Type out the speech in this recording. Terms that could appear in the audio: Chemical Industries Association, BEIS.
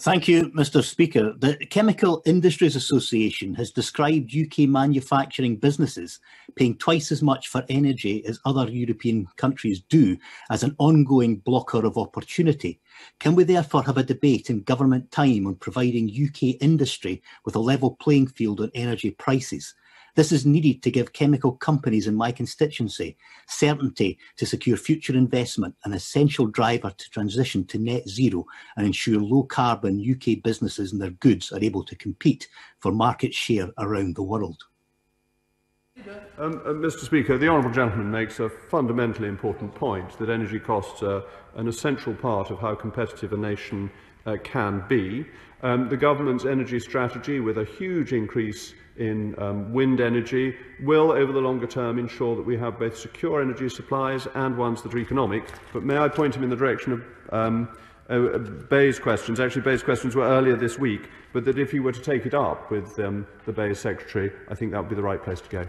Thank you, Mr. Speaker. The Chemical Industries Association has described UK manufacturing businesses paying twice as much for energy as other European countries do as an ongoing blocker of opportunity. Can we therefore have a debate in government time on providing UK industry with a level playing field on energy prices? This is needed to give chemical companies in my constituency certainty to secure future investment, an essential driver to transition to net zero and ensure low carbon UK businesses and their goods are able to compete for market share around the world. Mr. Speaker, the honourable gentleman makes a fundamentally important point that energy costs are an essential part of how competitive a nation can be. The government's energy strategy, with a huge increase in wind energy, will over the longer term ensure that we have both secure energy supplies and ones that are economic. But may I point him in the direction of BEIS questions? Actually, BEIS questions were earlier this week, but that if he were to take it up with the BEIS Secretary, I think that would be the right place to go.